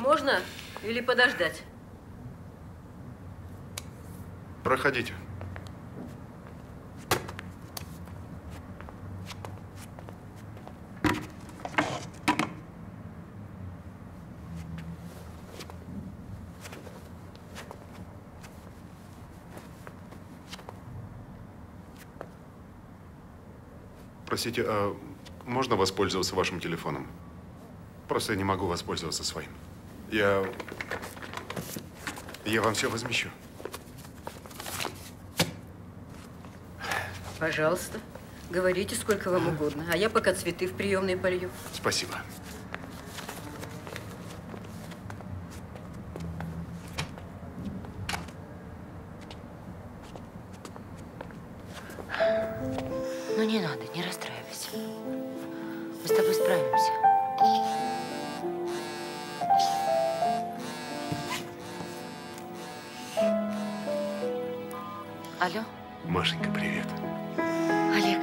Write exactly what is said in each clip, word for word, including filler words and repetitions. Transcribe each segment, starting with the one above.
Можно или подождать? Проходите. Простите, а можно воспользоваться вашим телефоном? Просто я не могу воспользоваться своим. Я… Я вам все возмещу. Пожалуйста, говорите сколько вам угодно, а я пока цветы в приемные полью. Спасибо. Ну не надо, не расстраивайся. Мы с тобой справимся. Алло? Машенька, привет. Олег.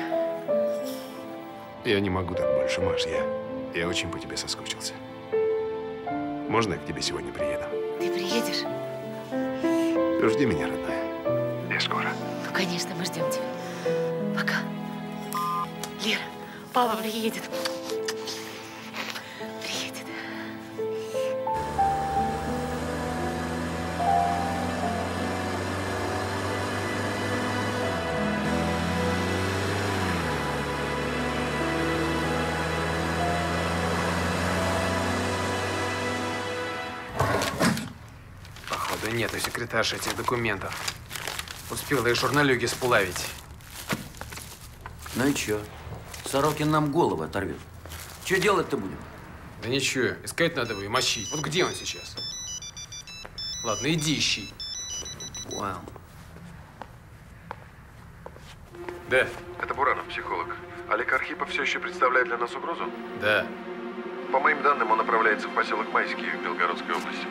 Я не могу так больше, Маш. Я, я очень по тебе соскучился. Можно я к тебе сегодня приеду? Ты приедешь? Жди меня, родная. Я скоро. Ну, конечно, мы ждем тебя. Пока. Лера, папа приедет. Приедет. Походу, нет у секретарши этих документов. Успела и журналюги сплавить. Ну и чё? Сорокин нам голову оторвет. Чё делать-то будем? Да ничего, искать надо его и мочить. Вот где он сейчас? Ладно, иди ищи. Вау. Да. Это Буранов, психолог. Олег Архипов все еще представляет для нас угрозу? Да. По моим данным, он направляется в поселок Майский в Белгородской области.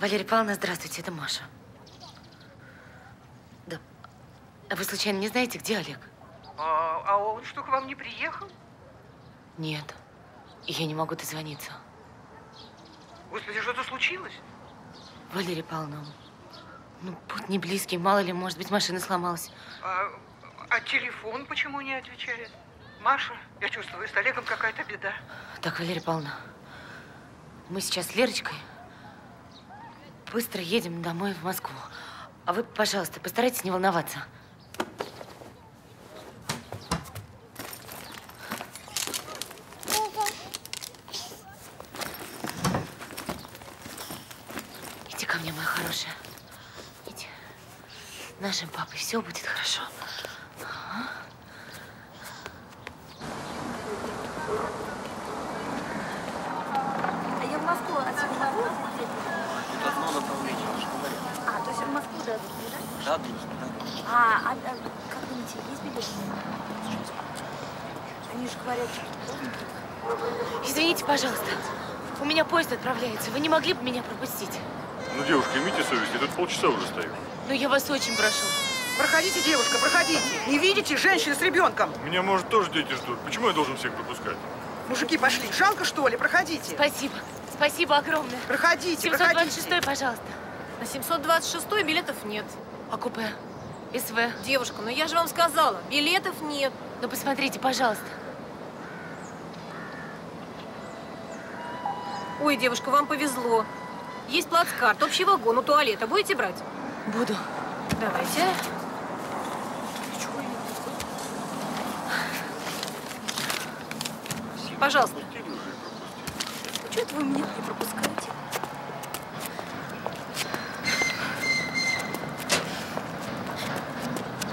Валерия Павловна, здравствуйте, это Маша. Да. А вы случайно не знаете, где Олег? А, а он что, к вам не приехал? Нет. Я не могу дозвониться. Господи, что-то случилось? Валерия Павловна, ну, путь не близкий, мало ли, может быть, машина сломалась. А, а телефон почему не отвечает? Маша, я чувствую, с Олегом какая-то беда. Так, Валерия Павловна, мы сейчас с Лерочкой быстро едем домой в Москву. А вы, пожалуйста, постарайтесь не волноваться. меня, моя хорошая. Ведь нашим папой все будет хорошо. Ага. А я в Москву отсюда могу? Тут одно направление, я же говорил. А, то есть в Москву дадут, да? Дадут, да. А, а, а как думаете, есть билеты? Они же говорят, что... Извините, пожалуйста. У меня поезд отправляется. Вы не могли бы меня пропустить? Ну, девушка, имейте совесть, я тут полчаса уже стою. Ну, я вас очень прошу. Проходите, девушка, проходите. Не видите, женщина с ребенком. Меня, может, тоже дети ждут. Почему я должен всех пропускать? Мужики пошли. Жалко, что ли? Проходите. Спасибо. Спасибо огромное. Проходите, семьсот двадцать шестой, проходите. Пожалуйста. На семьсот двадцать шестой билетов нет. А купе? СВ? Девушка, ну я же вам сказала, билетов нет. Ну, посмотрите, пожалуйста. Ой, девушка, вам повезло. Есть плацкарт, общий вагон, у туалета. Будете брать? Буду. Давайте. Пожалуйста. Чего это вы меня не пропускаете?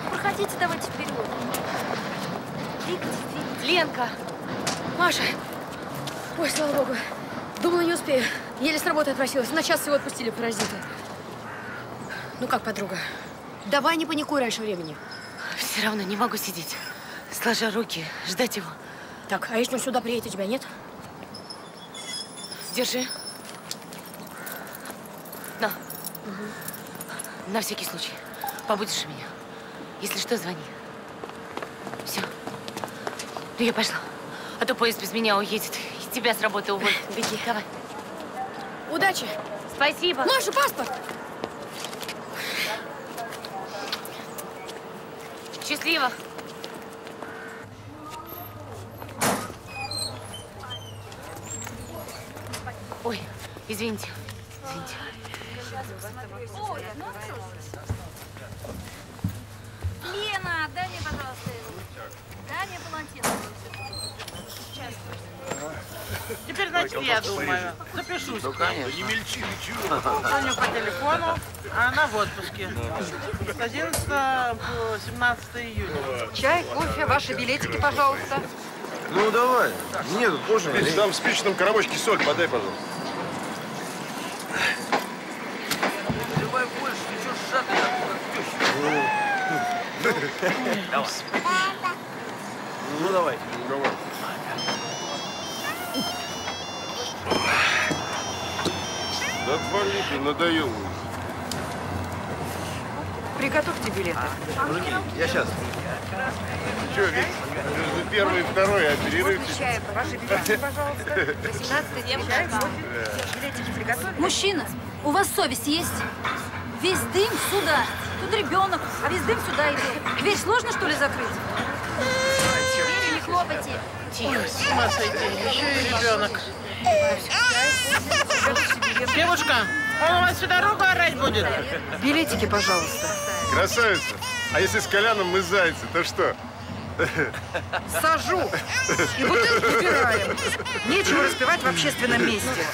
Проходите, давайте вперед. Ленка! Маша! Ой, слава богу. Думала, не успею. Еле с работы отпросилась. На час его отпустили, паразиты. Ну как, подруга? Давай не паникуй раньше времени. Все равно не могу сидеть, сложа руки, ждать его. Так, а если он сюда приедет, у тебя нет? Держи. На. Угу. На всякий случай. Побудешь у меня. Если что, звони. Все. Ну, я пошла. А то поезд без меня уедет. Тебя с работы уволят. Беги, давай. Удачи. Спасибо. Маша, паспорт. Счастливо. Ой, извините. Извините. Лена, дай мне, пожалуйста, дай мне полотенце. Сейчас. Теперь, значит, я думаю. Запишусь. Ну, конечно. Не мельчи, ничего. Звоню по телефону, а она в отпуске. С одиннадцатого по семнадцатое июля. Чай, кофе, ваши билетики, пожалуйста. Ну, давай. Нет, позже. Там в спичечном коробочке соль подай, пожалуйста. Давай больше, ты что сжатый такой? Давай. Ну, давай. Давай. Да отвалите, надоело. Приготовьте билеты. А, я сейчас. Че, между первой и второй, а перерыв. Ваши билеты, пожалуйста. восемнадцатый, девятнадцатый. Мужчина, у вас совесть есть? Весь дым сюда. Тут ребенок, а весь дым сюда идет. Дверь сложно, что ли, закрыть? Дверь не хлопайте. Тихо, с ума сойти. Еще и ребенок. Девушка, он у вас всю дорогу орать будет? Билетики, пожалуйста. Красавица, а если с Коляном мы зайцы, то что? Сажу и бутылку убираем. Нечего распевать в общественном месте.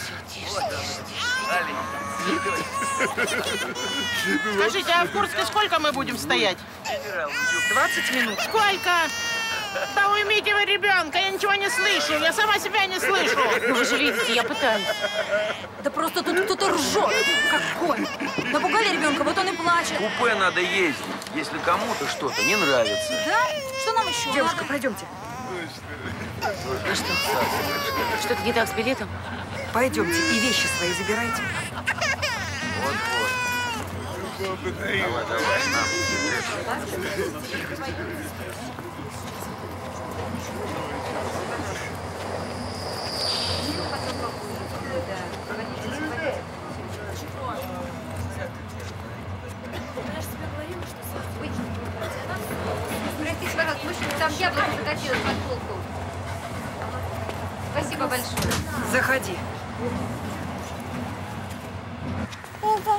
Скажите, а в Курске сколько мы будем стоять? двадцать минут. Сколько? Да уймите вы ребенка, я ничего не слышу, я сама себя не слышу. Ну вы же видите, я пытаюсь. Да просто тут кто-то ржет, как конь. Напугали ребенка, вот он и плачет. Купе надо ездить, если кому-то что-то не нравится. Да? Что нам еще? Девушка, надо? Пройдемте. А что? Что-то не так с билетом? Пойдемте и вещи свои забирайте. Вот, вот. Давай, давай, на. Простите, пожалуйста, мужчина, там яблоко закатилось под полку. Спасибо большое. Заходи. Опа.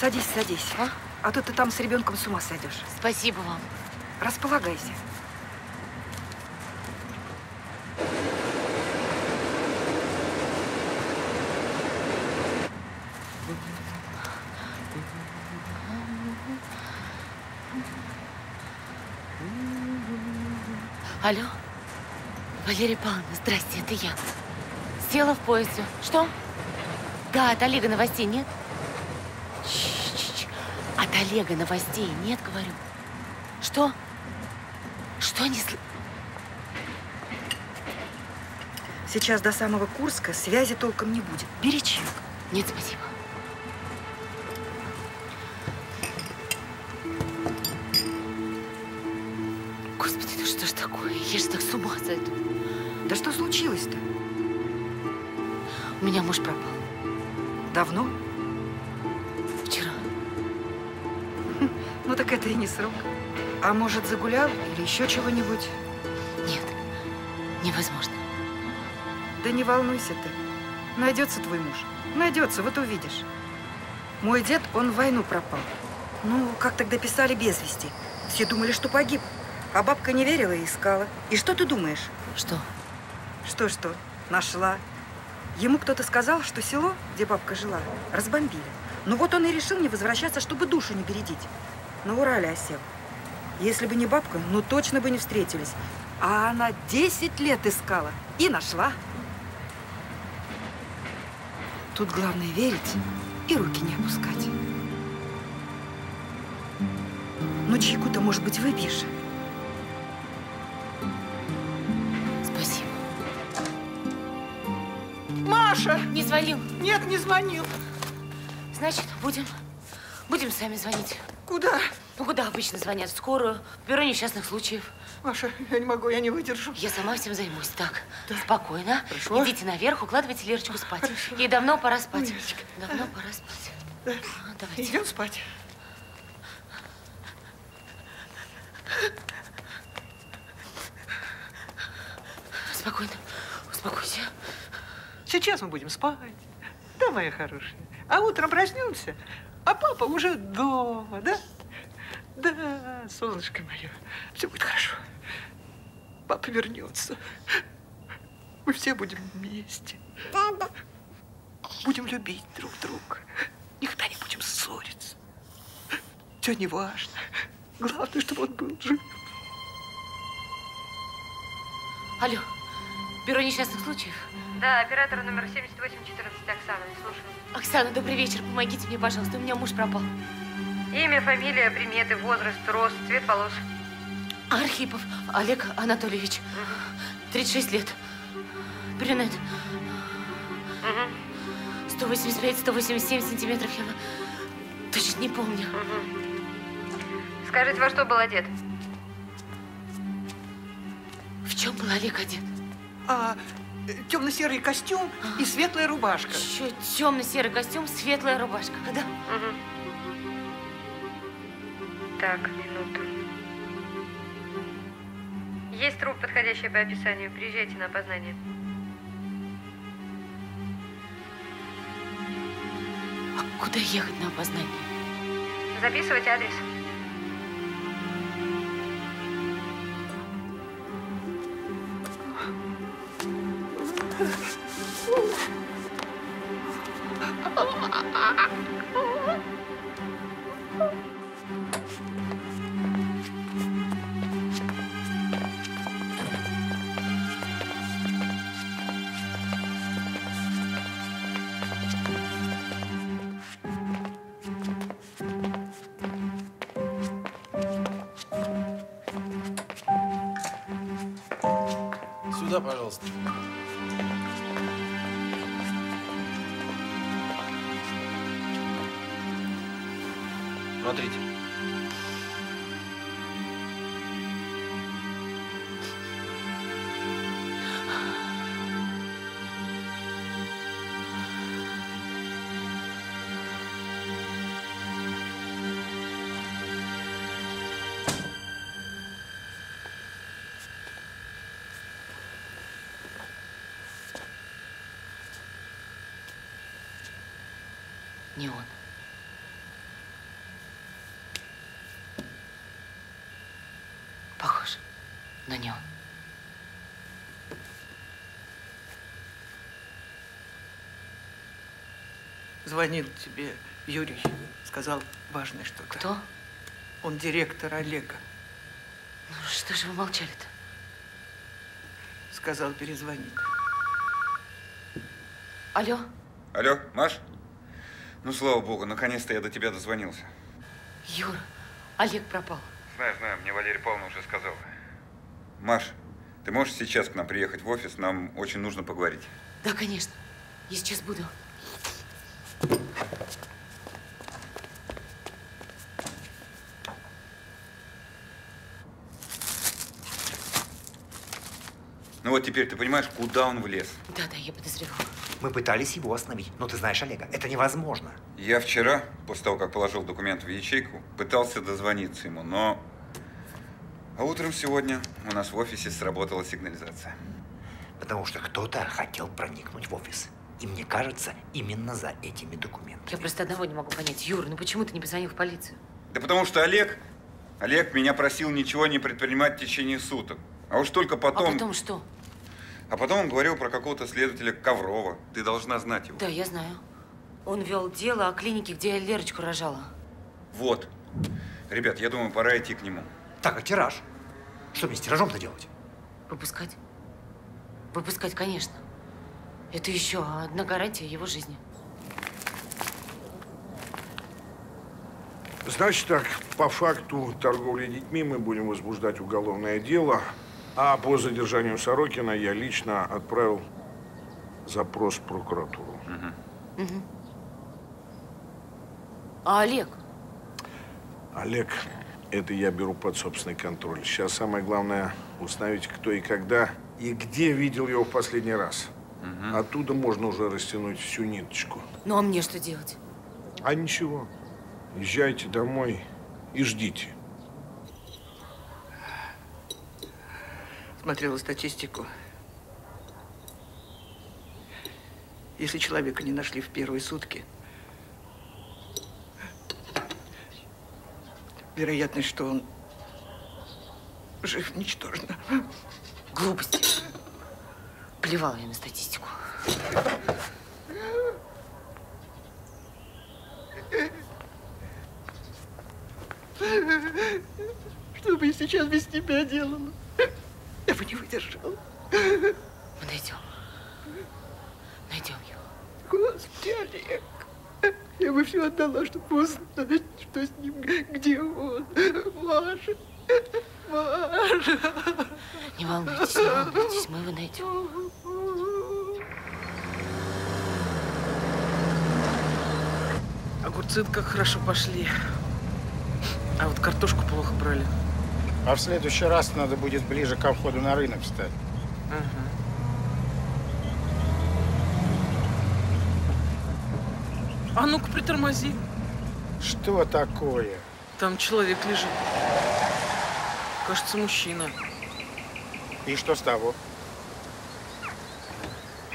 Садись, садись, а? А то ты там с ребенком с ума сойдешь. Спасибо вам. Располагайся. Алло? Валерия Павловна, здрасте, это я. Села в поезде. Что? Да, от Олега новостей нет? Ч-ч-ч. От Олега новостей нет, говорю. Что? Что не слышно? Сейчас до самого Курска связи толком не будет. Бери чаек. Нет, спасибо. Господи, ну что ж такое? Я же так с ума сойду. Да что случилось-то? У меня муж пропал. Давно? Вчера. Ну так это и не срок. А может, загулял или еще чего-нибудь? Нет, невозможно. Да не волнуйся ты. Найдется твой муж. Найдется, вот увидишь. Мой дед, он в войну пропал. Ну, как тогда писали, без вести. Все думали, что погиб. А бабка не верила и искала. И что ты думаешь? Что? Что-что? Нашла. Ему кто-то сказал, что село, где бабка жила, разбомбили. Ну вот он и решил не возвращаться, чтобы душу не бередить. На Урале осел. Если бы не бабка, ну точно бы не встретились. А она десять лет искала и нашла. Тут главное верить и руки не опускать. Ну чайку-то, может быть, выпьешь? Спасибо. Маша! Не звонил? Нет, не звонил. Значит, будем, будем сами звонить. Куда? Ну, куда обычно звонят? В скорую, в бюро несчастных случаев. Маша, я не могу, я не выдержу. Я сама всем займусь. Так, да. Спокойно. Хорошо. Идите наверх, укладывайте Лерочку спать. Хорошо. Ей давно пора спать. Лерочка. Давно а. пора спать. Да. А, давайте. Идем спать. Спокойно. Успокойся. Сейчас мы будем спать. Да, моя хорошая. А утром проснемся, а папа уже дома, да? Да, солнышко мое, все будет хорошо. Папа вернется. Мы все будем вместе. Папа. Будем любить друг друга. Никогда не будем ссориться. Все не важно. Главное, чтобы он был жив. Алло, бюро несчастных случаев? Да, оператор номер семьдесят восемь четырнадцать, Оксана, не слушаю. Оксана, добрый вечер. Помогите мне, пожалуйста, у меня муж пропал. Имя, фамилия, приметы, возраст, рост, цвет волос. Архипов Олег Анатольевич. Угу. тридцать шесть лет. Брюнет. Угу. сто восемьдесят пять — сто восемьдесят семь сантиметров. Я точно не помню. Угу. Скажите, во что был одет? В чем был Олег одет? А, темно-серый костюм а. и светлая рубашка. Еще темно-серый костюм, светлая рубашка. Да. Угу. Так, минуту. Есть труп, подходящий по описанию. Приезжайте на опознание. А куда ехать на опознание? Записывать адрес. Пожалуйста. Смотрите. Не он. Похож, но не он. Звонил тебе Юрий, сказал важное что-то. Кто? Он директор Олега. Ну что же вы молчали-то? сказал перезвонить. Алло. Алло, Маш? Ну, слава богу, наконец-то я до тебя дозвонился. Юра, Олег пропал. Знаю, знаю, мне Валерия Павловна уже сказала. Маш, ты можешь сейчас к нам приехать в офис? Нам очень нужно поговорить. Да, конечно. Я сейчас буду. Ну вот теперь ты понимаешь, куда он влез? Да, да, я подозревала. Мы пытались его остановить, но ты знаешь, Олега, это невозможно. Я вчера, после того, как положил документ в ячейку, пытался дозвониться ему, но… А утром сегодня у нас в офисе сработала сигнализация. Потому что кто-то хотел проникнуть в офис. И мне кажется, именно за этими документами. Я просто одного не могу понять. Юра, ну почему ты не позвонил в полицию? Да потому что Олег… Олег меня просил ничего не предпринимать в течение суток. А уж только потом… А потом что? А потом он говорил про какого-то следователя Коврова. Ты должна знать его. Да, я знаю. Он вел дело о клинике, где я Лерочку рожала. Вот. Ребят, я думаю, пора идти к нему. Так, а тираж? Что мне с тиражом-то делать? Выпускать. Выпускать, конечно. Это еще одна гарантия его жизни. Значит так, по факту торговли детьми мы будем возбуждать уголовное дело. А по задержанию Сорокина я лично отправил запрос в прокуратуру. Угу. Угу. А Олег? Олег, это я беру под собственный контроль. Сейчас самое главное установить, кто и когда, и где видел его в последний раз. Угу. Оттуда можно уже растянуть всю ниточку. Ну, а мне что делать? А ничего. Езжайте домой и ждите. Смотрела статистику. Если человека не нашли в первые сутки, вероятность, что он жив, ничтожна. Глупости. Плевала я на статистику. Что бы я сейчас без тебя делала? Я бы не выдержала. Мы найдем. Найдем его. Господи, Олег. Я бы все отдала, чтобы узнать, что с ним, где он. Маша. Маша. Не волнуйтесь, не волнуйтесь, мы его найдем. Огурцы как хорошо пошли. А вот картошку плохо брали. А в следующий раз надо будет ближе ко входу на рынок встать. Ага. А ну-ка, притормози. Что такое? Там человек лежит. Кажется, мужчина. И что с того?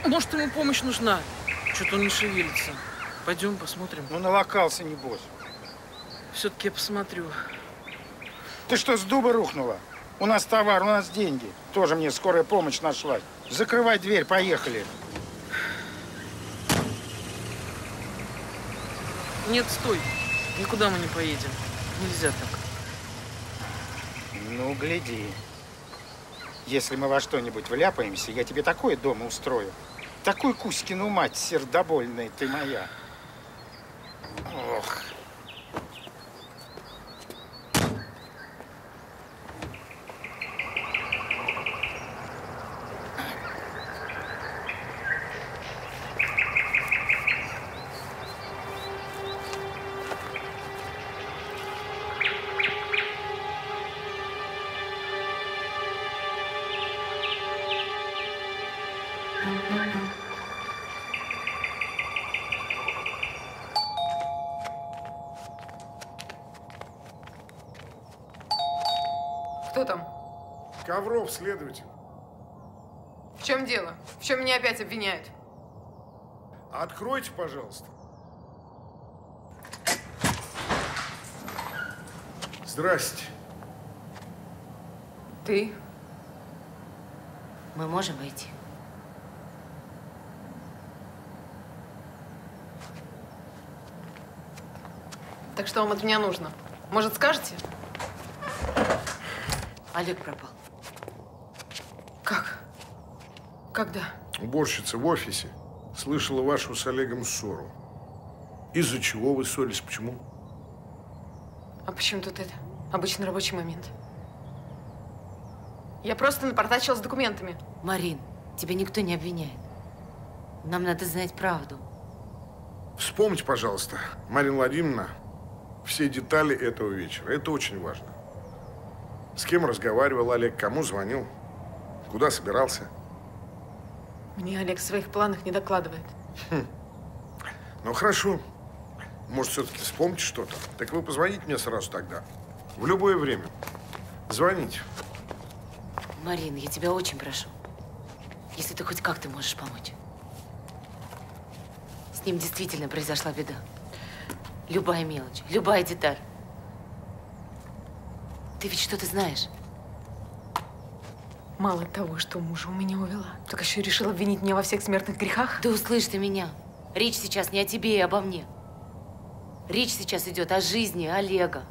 Может, ему помощь нужна? Что-то он не шевелится. Пойдем посмотрим. Ну, налокался, небось. Все-таки я посмотрю. Ты что, с дуба рухнула? У нас товар, у нас деньги. Тоже мне скорая помощь нашлась. Закрывай дверь, поехали. Нет, стой. Никуда мы не поедем. Нельзя так. Ну, гляди. Если мы во что-нибудь вляпаемся, я тебе такое дома устрою. Такую Кузькину мать сердобольная ты моя. Ох. Ковров, следователь. В чем дело? В чем меня опять обвиняют? Откройте, пожалуйста. Здрасте. Ты? Мы можем войти? Так что вам от меня нужно? Может, скажете? Олег пропал. Как? Когда? Уборщица в офисе слышала вашу с Олегом ссору. Из-за чего вы ссорились? Почему? А почему тут это? Обычный рабочий момент. Я просто напортачила с документами. Марин, тебя никто не обвиняет. Нам надо знать правду. Вспомните, пожалуйста, Марина Владимировна, все детали этого вечера. Это очень важно. С кем разговаривал Олег, кому звонил, куда собирался. Мне Олег в своих планах не докладывает. Хм. Ну, хорошо. Может, все-таки вспомните что-то? Так вы позвоните мне сразу тогда. В любое время. Звоните. Марина, я тебя очень прошу. Если ты хоть как-то можешь помочь. С ним действительно произошла беда. Любая мелочь, любая деталь. Ты ведь что-то знаешь. Мало того, что мужа у меня увела, так еще и решила обвинить меня во всех смертных грехах. Да услышь ты меня. Речь сейчас не о тебе и обо мне. Речь сейчас идет о жизни Олега.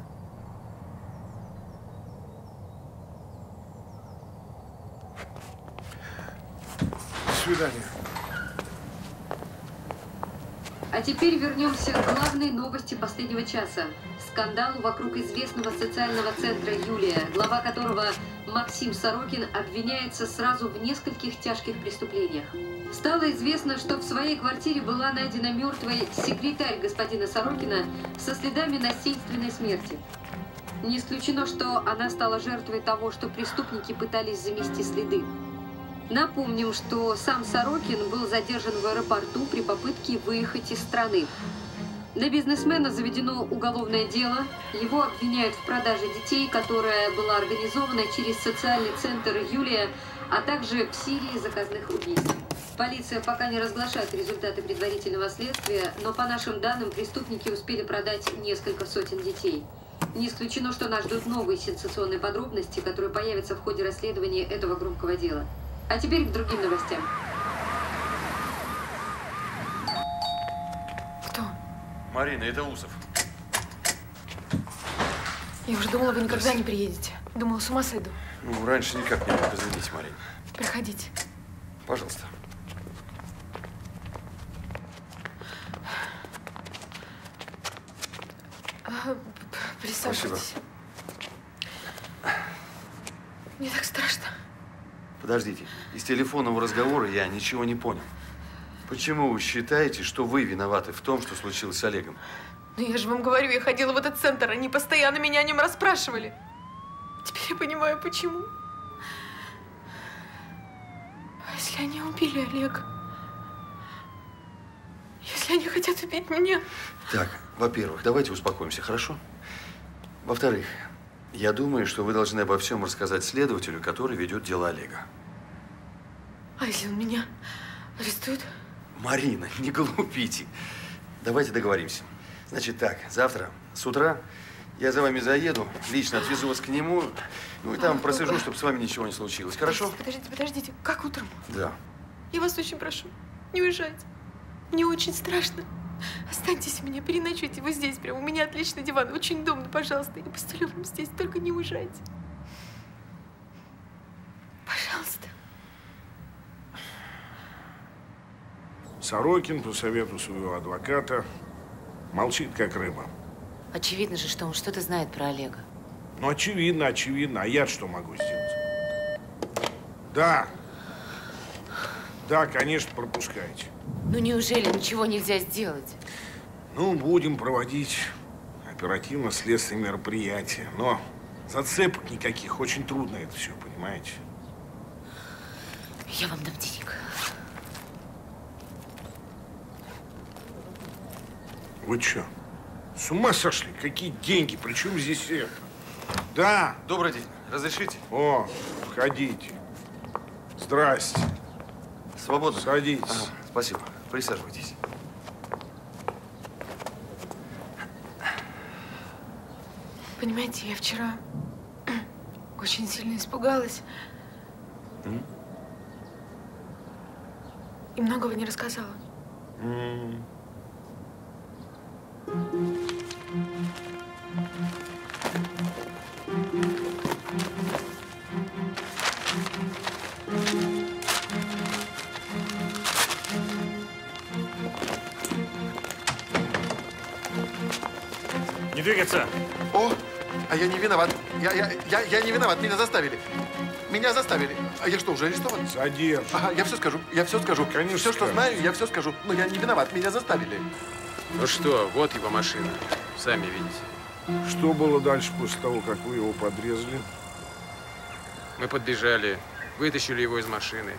До свидания. А теперь вернемся к главной новости последнего часа. Скандалу вокруг известного социального центра «Юлия», глава которого Максим Сорокин обвиняется сразу в нескольких тяжких преступлениях. Стало известно, что в своей квартире была найдена мертвой секретарь господина Сорокина со следами насильственной смерти. Не исключено, что она стала жертвой того, что преступники пытались замести следы. Напомним, что сам Сорокин был задержан в аэропорту при попытке выехать из страны. На бизнесмена заведено уголовное дело. Его обвиняют в продаже детей, которая была организована через социальный центр «Юлия», а также в серии заказных убийств. Полиция пока не разглашает результаты предварительного следствия, но по нашим данным преступники успели продать несколько сотен детей. Не исключено, что нас ждут новые сенсационные подробности, которые появятся в ходе расследования этого громкого дела. А теперь к другим новостям. Кто? Марина, это Усов. Я уже думала, вы никогда не приедете. Думала, с ума сойду. Ну, раньше никак не мог позвонить, Марина. Приходите. Пожалуйста. Присаживайтесь. Спасибо. Мне так страшно. Подождите, из телефонного разговора я ничего не понял. Почему вы считаете, что вы виноваты в том, что случилось с Олегом? Ну я же вам говорю, я ходила в этот центр, они постоянно меня о нем расспрашивали. Теперь я понимаю, почему. А если они убили Олега? Если они хотят убить меня? Так, во-первых, давайте успокоимся, хорошо? Во-вторых, я думаю, что вы должны обо всем рассказать следователю, который ведет дело Олега. А если он меня арестует? Марина, не глупите. Давайте договоримся. Значит так, завтра с утра я за вами заеду, лично отвезу вас к нему, ну и там а, прослежу, ну, чтобы с вами ничего не случилось, хорошо? Подождите, подождите, как утром? Да. Я вас очень прошу, не уезжайте. Мне очень страшно. Останьтесь у меня, переночуйте вы здесь прям. У меня отличный диван, очень удобно, пожалуйста. Я постелю вам здесь, только не уезжайте. Пожалуйста. Сорокин, по совету своего адвоката, молчит как рыба. Очевидно же, что он что-то знает про Олега. Ну, очевидно, очевидно. А я что могу сделать? Да. Да, конечно, пропускайте. Ну, неужели ничего нельзя сделать? Ну, будем проводить оперативно-следственные мероприятия. Но зацепок никаких. Очень трудно это все, понимаете? Я вам дам денег. Вы что, с ума сошли? Какие деньги? Причем здесь это? Да. Добрый день. Разрешите? О, входите. Здрасте. Свободно. Садитесь. Ага. Спасибо. Присаживайтесь. Понимаете, я вчера очень сильно испугалась. Mm. И многого не рассказала. Mm. двигаться. О, а я не виноват. Я, я, я, я не виноват. Меня заставили. Меня заставили. А я что, уже арестован? Садись. Ага, я все скажу. Я все скажу. Конечно. Все, что знаю, я все скажу. Но я не виноват. Меня заставили. Ну что, вот его машина. Сами видите. Что было дальше после того, как вы его подрезали? Мы подбежали, вытащили его из машины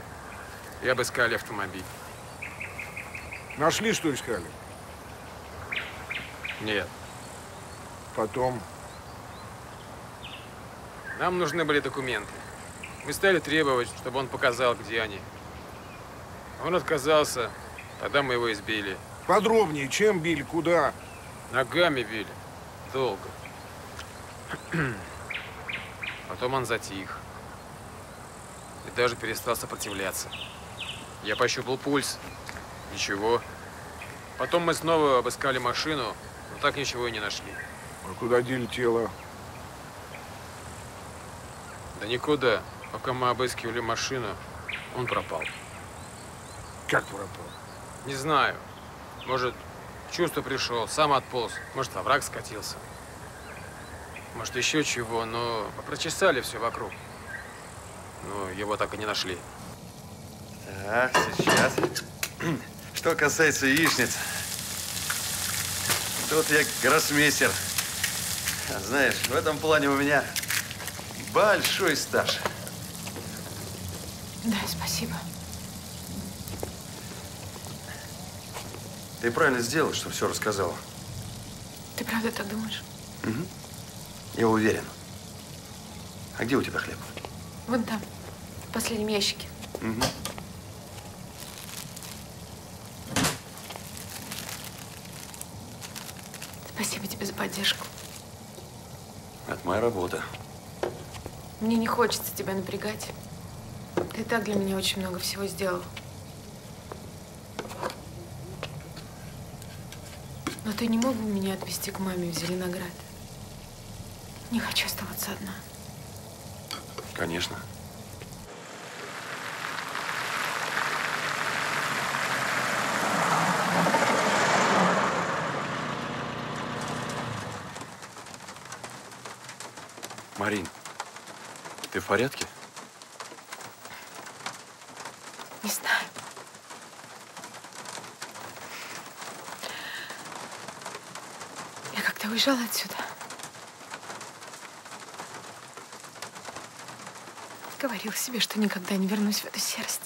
и обыскали автомобиль. Нашли, что искали? Нет. Потом? Нам нужны были документы. Мы стали требовать, чтобы он показал, где они. Он отказался, тогда мы его избили. Подробнее, чем били, куда? Ногами били. Долго. Потом он затих. И даже перестал сопротивляться. Я пощупал пульс. Ничего. Потом мы снова обыскали машину, но так ничего и не нашли. А куда дели тело? Да никуда. Пока мы обыскивали машину, он пропал. Как пропал? Не знаю. Может, чувство пришел, сам отполз. Может, во враг скатился. Может, еще чего, но прочесали все вокруг. Но его так и не нашли. Так, сейчас. Что касается яичниц, тут я гроссмейстер. Знаешь, в этом плане у меня большой стаж. Да, спасибо. Ты правильно сделал, что все рассказала. Ты правда так думаешь? Угу. Я уверен. А где у тебя хлеб? Вон там, в последнем ящике. Угу. Спасибо тебе за поддержку. Это моя работа. Мне не хочется тебя напрягать. Ты и так для меня очень много всего сделал. Но ты не мог бы меня отвезти к маме в Зеленоград? Не хочу оставаться одна. Конечно. Марин, ты в порядке? Не знаю. Я как-то уезжала отсюда. Говорила себе, что никогда не вернусь в эту серость.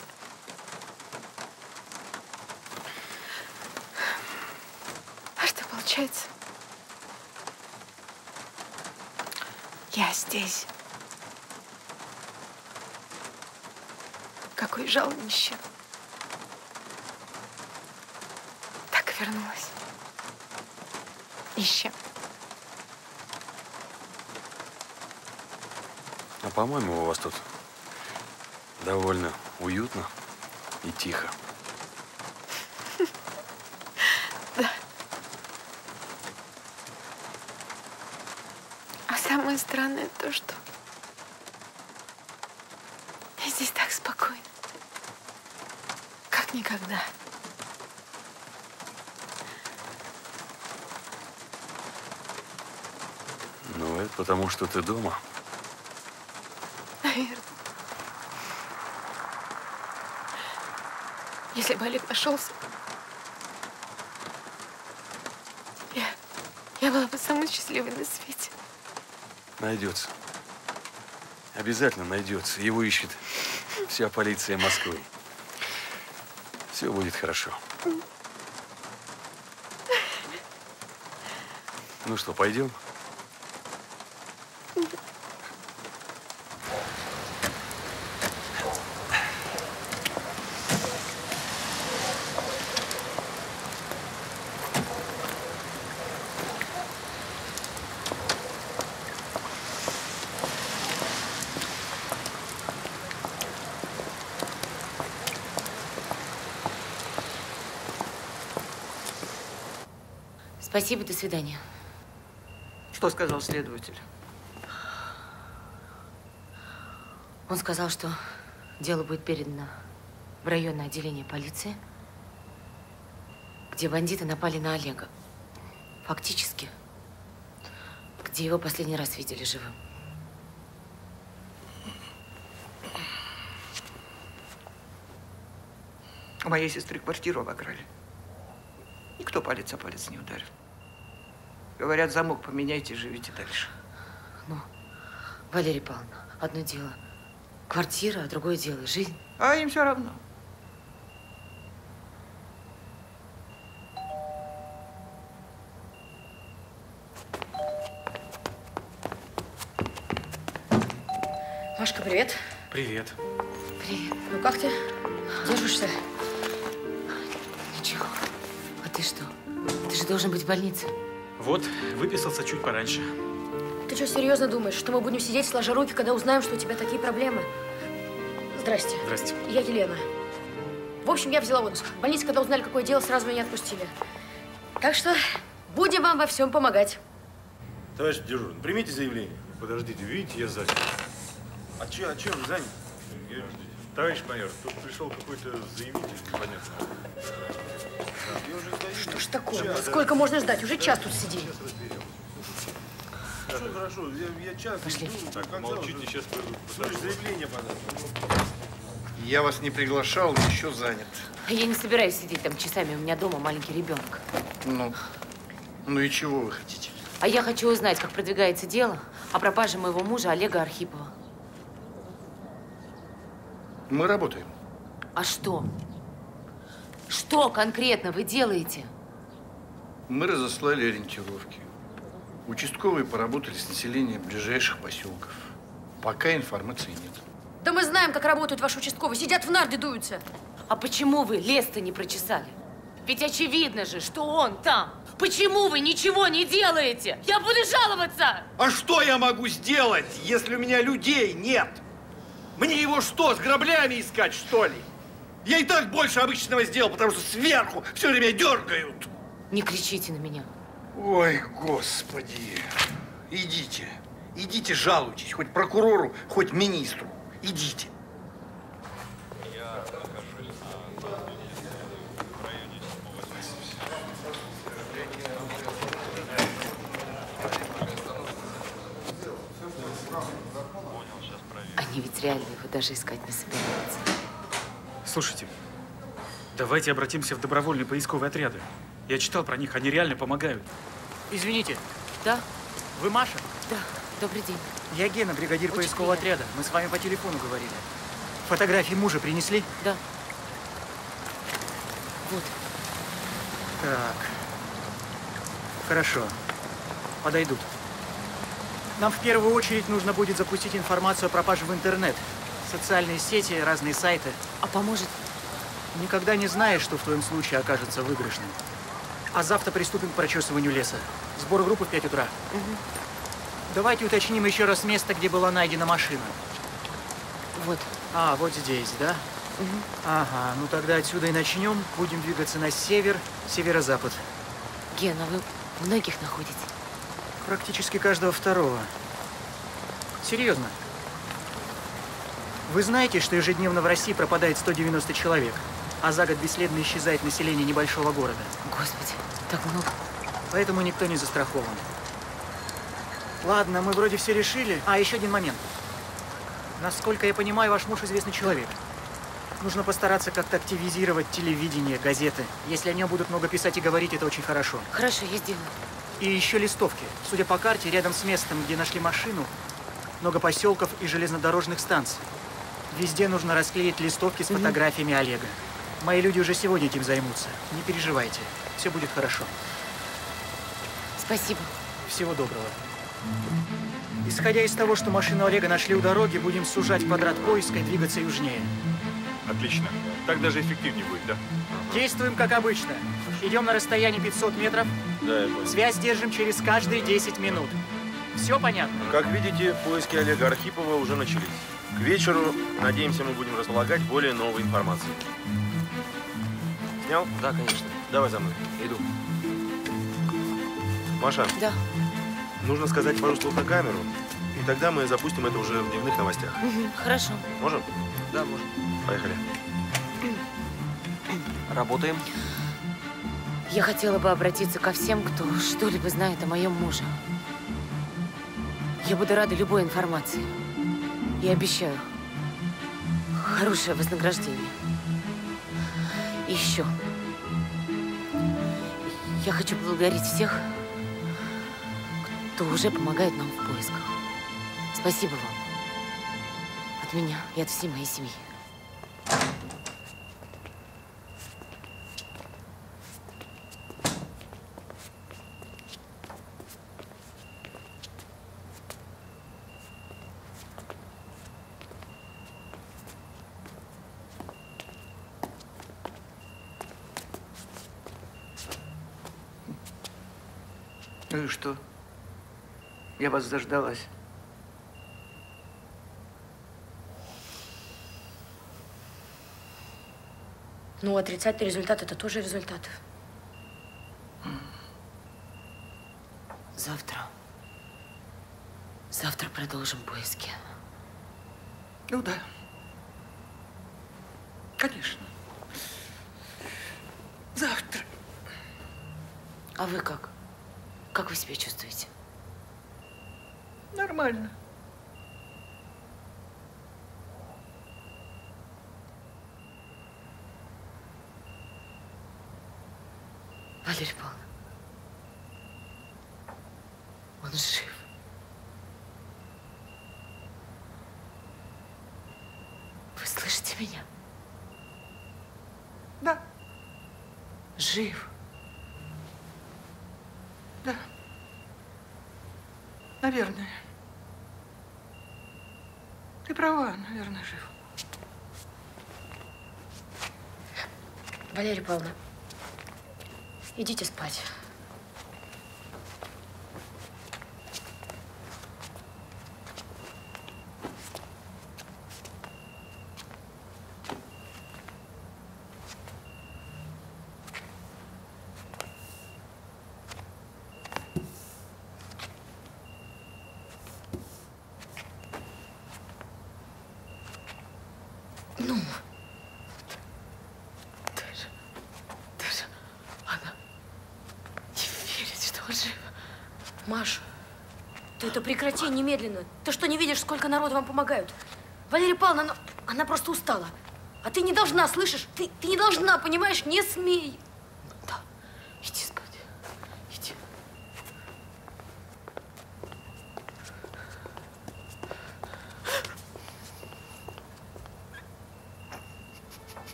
А что получается? Я здесь. Какой жалобище. Так и вернулась. Ищи. А по-моему, у вас тут довольно уютно и тихо. Да. А самое странное то, что я здесь так спокойно, как никогда. Ну, это потому, что ты дома. Наверное. Если бы Олег нашелся, я, я была бы самой счастливой на свете. Найдется. Обязательно найдется. Его ищет вся полиция Москвы. Все будет хорошо. Ну что, пойдем? Спасибо, до свидания. Что сказал следователь? Он сказал, что дело будет передано в районное отделение полиции, где бандиты напали на Олега. Фактически где его последний раз видели живым. У моей сестры квартиру обокрали. Никто палец о палец не ударил. Говорят, замок поменяйте, живите дальше. Ну, Валерия Павловна, одно дело квартира, а другое дело жизнь. А им все равно. Машка, привет. Привет. Привет. Ну как ты? Держишься? Ничего. А ты что? Ты же должен быть в больнице. Вот, выписался чуть пораньше. Ты что, серьезно думаешь, что мы будем сидеть сложа руки, когда узнаем, что у тебя такие проблемы? Здрасте. Здрасте. Я Елена. В общем, я взяла отпуск. В больнице, когда узнали, какое дело, сразу меня не отпустили. Так что будем вам во всем помогать. Товарищ дежурный, примите заявление. Подождите, видите, я занят. А че, а че вы заняты? Я... Товарищ майор, тут пришел какой-то заявитель, непонятно. Что ж такое? Час, Сколько да? можно ждать? Уже да, час тут сидим. Хорошо, хорошо. Я, я час Пошли. Жду. Так, молчите, уже. Сейчас пойду. Слушай, заявление подать. Я вас не приглашал, еще занят. Я не собираюсь сидеть там часами. У меня дома маленький ребенок. Ну, ну и чего вы хотите? А я хочу узнать, как продвигается дело о пропаже моего мужа Олега Архипова. Мы работаем. А что? Что конкретно вы делаете? Мы разослали ориентировки. Участковые поработали с населением ближайших поселков. Пока информации нет. Да мы знаем, как работают ваши участковые. Сидят в нарде, дуются. А почему вы лес-то не прочесали? Ведь очевидно же, что он там. Почему вы ничего не делаете? Я буду жаловаться! А что я могу сделать, если у меня людей нет? Мне его что, с граблями искать, что ли? Я и так больше обычного сделал, потому что сверху все время дергают. Не кричите на меня. Ой, господи. Идите. Идите, жалуйтесь. Хоть прокурору, хоть министру. Идите. Они ведь реально его даже искать не собираются. Слушайте, давайте обратимся в добровольные поисковые отряды. Я читал про них, они реально помогают. Извините. Да? Вы Маша? Да. Добрый день. Я Гена, бригадир Очень поискового приятно. отряда. Мы с вами по телефону говорили. Фотографии мужа принесли? Да. Вот. Так. Хорошо. Подойдут. Нам в первую очередь нужно будет запустить информацию о пропаже в интернет. Социальные сети, разные сайты. А поможет? Никогда не знаешь, что в твоем случае окажется выигрышным. А завтра приступим к прочесыванию леса. Сбор группы в пять утра. Угу. Давайте уточним еще раз место, где была найдена машина. Вот. А, вот здесь, да? Угу. Ага, ну тогда отсюда и начнем. Будем двигаться на север, северо-запад. Гена, вы многих находите? Практически каждого второго. Серьезно. Вы знаете, что ежедневно в России пропадает сто девяносто человек, а за год бесследно исчезает население небольшого города? Господи, так много. Поэтому никто не застрахован. Ладно, мы вроде все решили. А, еще один момент. Насколько я понимаю, ваш муж известный человек. Нужно постараться как-то активизировать телевидение, газеты. Если о нем будут много писать и говорить, это очень хорошо. Хорошо, я сделаю. И еще листовки. Судя по карте, рядом с местом, где нашли машину, много поселков и железнодорожных станций. Везде нужно расклеить листовки с Mm-hmm. фотографиями Олега. Мои люди уже сегодня этим займутся. Не переживайте. Все будет хорошо. Спасибо. Всего доброго. Исходя из того, что машину Олега нашли у дороги, будем сужать квадрат поиска и двигаться южнее. Отлично. Так даже эффективнее будет, да? Действуем как обычно. Идем на расстоянии пятьсот метров. Да, связь держим через каждые десять минут. Все понятно? Как видите, поиски Олега Архипова уже начались. К вечеру, надеемся, мы будем располагать более новой информацией. Снял? Да, конечно. Давай за мной. Иду. Маша? Да. Нужно сказать пару слов на камеру, и тогда мы запустим это уже в дневных новостях. Угу, хорошо. Можем? Да, можем. Поехали. Работаем. Я хотела бы обратиться ко всем, кто что-либо знает о моем муже. Я буду рада любой информации. Я обещаю. Хорошее вознаграждение. И еще. Я хочу поблагодарить всех, кто уже помогает нам в поисках. Спасибо вам. От меня и от всей моей семьи. Ну и что? Я вас заждалась. Ну, отрицательный результат – это тоже результат. Завтра. Завтра продолжим поиски. Ну да. Конечно. Завтра. А вы как? Как вы себя чувствуете? Нормально. Валерия Павловна, он жив. Вы слышите меня? Да. Жив. Да. Наверное. Ты права, наверное, жив. Валерия Павловна, идите спать. Прекрати немедленно. Ты что, не видишь, сколько народу вам помогают? Валерия Павловна, она, она просто устала. А ты не должна, слышишь? Ты, ты не должна, понимаешь? Не смей. Да. Иди спать. Иди.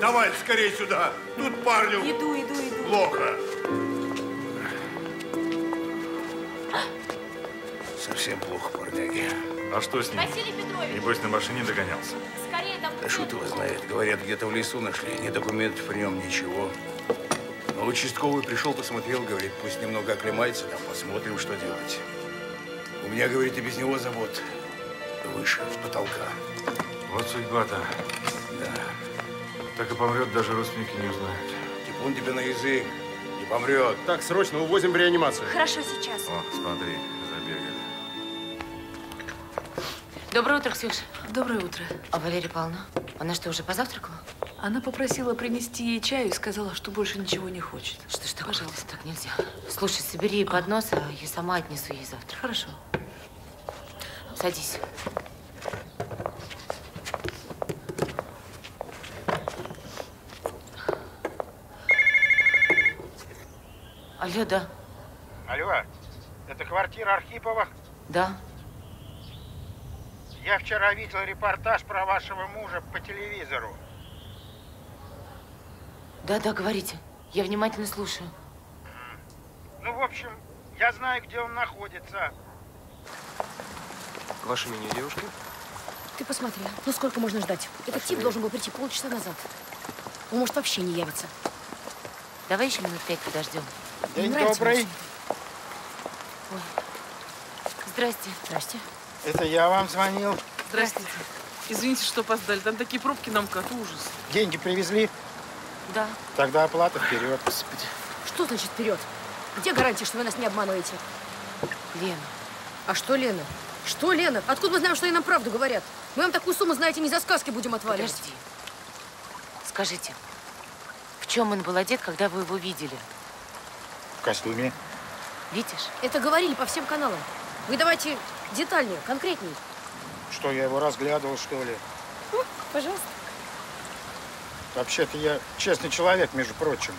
Давай скорее сюда. Тут парню. Иду, иду, иду. Плохо. Совсем плохо, парняги. А что с ним? Василий Петрович. Небось, на машине догонялся. Скорее там. Да шут его знает. Говорят, где-то в лесу нашли. Ни документов при нем, ничего. Но участковый пришел, посмотрел, говорит, пусть немного оклемается, там посмотрим, что делать. У меня, говорит, и без него забот выше, с потолка. Вот судьба-то. Да. Так и помрет, даже родственники не узнают. Типун тебе на язык, не помрет. Так, срочно увозим в реанимацию. Хорошо, сейчас. О, смотри, забегали. Доброе утро, Ксюша. Доброе утро. А Валерия Павловна? Она что, уже позавтракала? Она попросила принести ей чаю и сказала, что больше ничего не хочет. Что ж такое? Пожалуйста, так нельзя. Слушай, собери ей поднос, а я сама отнесу ей завтра. Хорошо. Садись. Алло, да. Алло, это квартира Архипова? Да. Я вчера видел репортаж про вашего мужа по телевизору. Да, да, говорите. Я внимательно слушаю. Ну, в общем, я знаю, где он находится. Ваше меню, девушка? Ты посмотри, ну сколько можно ждать? Этот тип должен был прийти полчаса назад. Он, может, вообще не явится. Давай еще минут пять подождем. День добрый. Ой. Здрасте. Здрасте. Это я вам звонил. Здравствуйте. Извините, что опоздали. Там такие пробки, нам кат ужас. Деньги привезли? Да. Тогда оплата вперед. Господи. Что значит вперед? Где гарантия, что вы нас не обманываете? Лена. А что, Лена? Что, Лена? Откуда мы знаем, что они нам правду говорят? Мы вам такую сумму, знаете, не за сказки будем отваливать. Подожди. Скажите, в чем он был одет, когда вы его видели? В костюме. Видишь? Это говорили по всем каналам. Вы давайте детальнее, конкретнее. Что, я его разглядывал, что ли? Ну, пожалуйста. Вообще-то я честный человек, между прочим.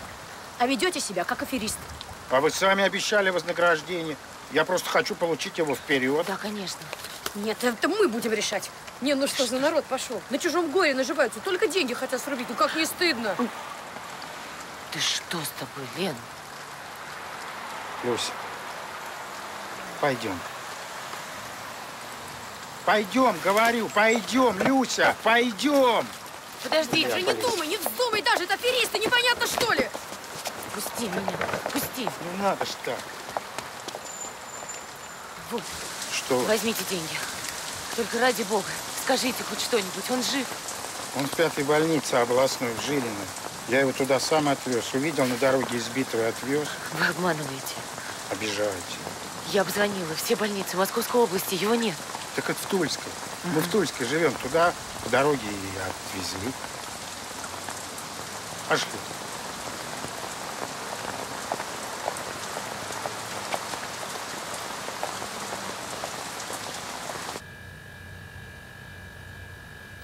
А ведете себя как аферист. А вы сами обещали вознаграждение. Я просто хочу получить его вперед. Да, конечно. Нет, это мы будем решать. Не, ну что, что за народ пошел? На чужом горе наживаются, только деньги хотят срубить. Ну как не стыдно? Ты что с тобой, Лен? Люся, пойдем. Пойдем, говорю, пойдем, Люся, пойдем. Подожди, я же не думай, не вздумай даже, это аферисты, непонятно что ли? Пусти меня, пусти. Не надо ж так. Вот. Что? Возьмите деньги. Только ради бога, скажите хоть что-нибудь, он жив? Он в пятой больнице областной, в Жилине. Я его туда сам отвез. Увидел на дороге избитого и отвез. Вы обманываете. Обижаете. Я обзвонила все больницы Московской области, его нет. Так это в Тульске. Mm-hmm. Мы в Тульске живем. Туда по дороге и отвезли. А что?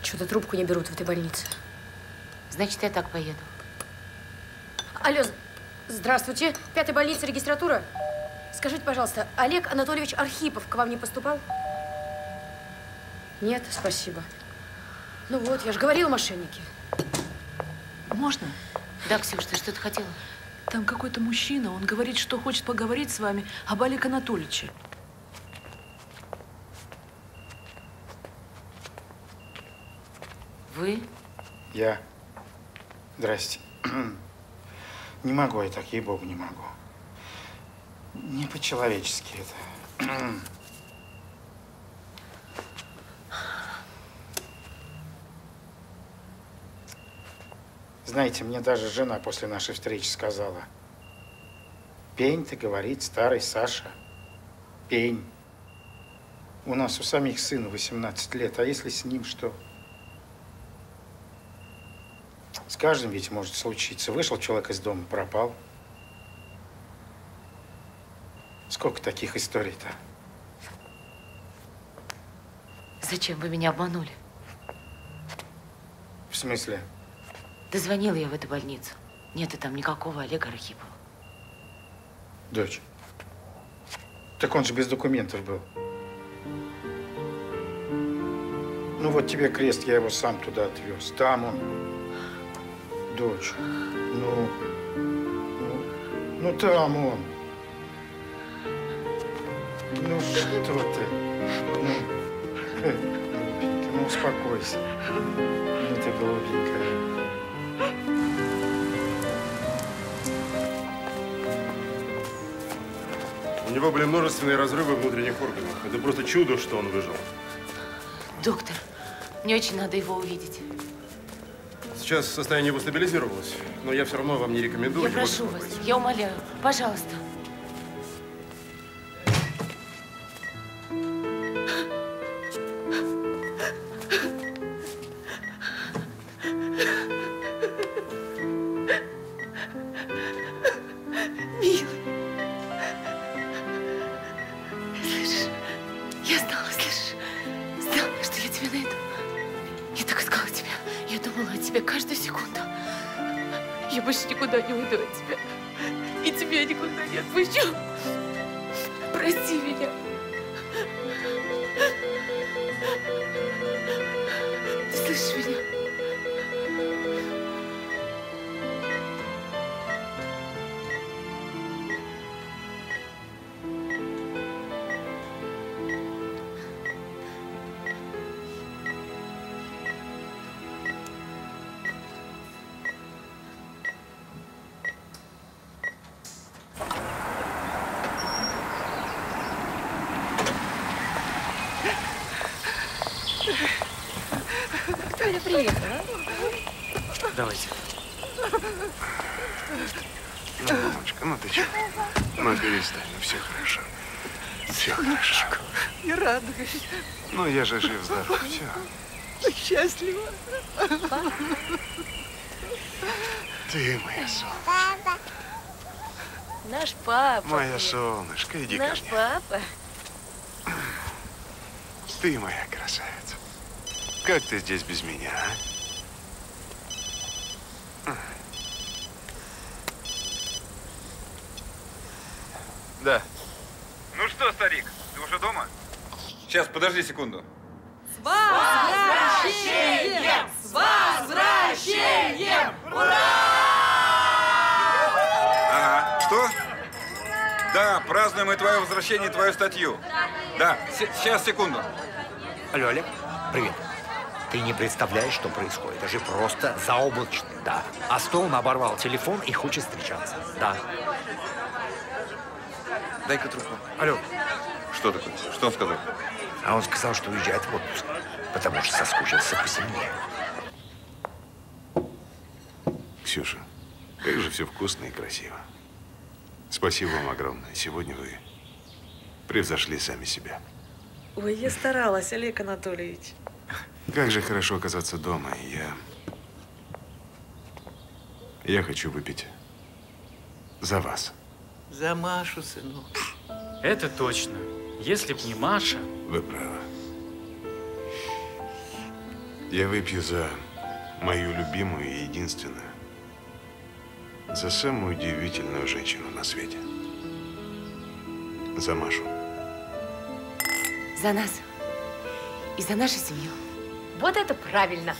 Что-то трубку не берут в этой больнице. Значит, я так поеду. Алло, здравствуйте. Пятая больница, регистратура. Скажите, пожалуйста, Олег Анатольевич Архипов к вам не поступал? Нет, спасибо. Ну вот, я же говорила, мошенники. Можно? Да, Ксюш, ты что-то хотела? Там какой-то мужчина, он говорит, что хочет поговорить с вами об Олеге Анатольевиче. Вы? Я. Здрасте. Не могу я так, ей-богу, не могу. Не по-человечески это. Знаете, мне даже жена после нашей встречи сказала: пень ты, говорит, старый Саша, пень. У нас у самих сыну восемнадцать лет, а если с ним что? С каждым ведь может случиться. Вышел человек из дома, пропал. Сколько таких историй-то? Зачем вы меня обманули? В смысле? Дозвонила я в эту больницу. Нету там никакого Олега Архипова. Дочь, так он же без документов был. Ну вот тебе крест, я его сам туда отвез. Там он был. Дочь, ну, ну, ну там он. Ну что ты? Ну, ты, ну успокойся. Ну ты голубенькая. У него были множественные разрывы внутренних органов. Это просто чудо, что он выжил. Доктор, мне очень надо его увидеть. Сейчас состояние его стабилизировалось, но я все равно вам не рекомендую. Я прошу вас, я умоляю, пожалуйста. Давайте. Ну, мамочка, ну ты чего? Ну, перестань, ну все хорошо. Все хорошо. Не радуйся. Ну, я же жив-здоров, все. Счастлива. Ты моя солнышко. Наш папа. Моя солнышко, иди ко мне. Наш папа. Ты моя красавица. Как ты здесь без меня, а? Да. Ну что, старик, ты уже дома? Сейчас, подожди секунду. С возвращением! С возвращением! Ура! Ага. Что? Да, празднуем и твое возвращение, и твою статью. Да, сейчас, секунду. Алло, Олег, привет. Ты не представляешь, что происходит. Это же просто заоблачно. Да. А Стоун оборвал телефон и хочет встречаться. Да. Дай-ка трубку. Алло. Что такое? Что он сказал? А он сказал, что уезжает в отпуск, потому что соскучился по семье. Ксюша, как же все вкусно и красиво. Спасибо вам огромное. Сегодня вы превзошли сами себя. Ой, я старалась, Олег Анатольевич. Как же хорошо оказаться дома. Я... Я хочу выпить за вас. За Машу, сынок. Это точно. Если б не Маша... Вы правы. Я выпью за мою любимую и единственную. За самую удивительную женщину на свете. За Машу. За нас. И за нашу семью. Вот это правильно.